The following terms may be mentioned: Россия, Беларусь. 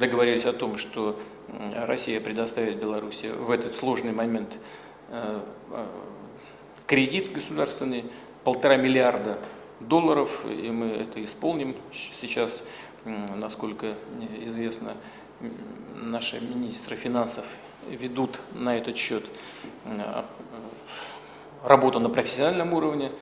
договорились о том, что Россия предоставит Беларуси в этот сложный момент кредит государственный, $1,5 миллиарда, и мы это исполним. Сейчас, насколько известно, наши министры финансов ведут на этот счет работу на профессиональном уровне.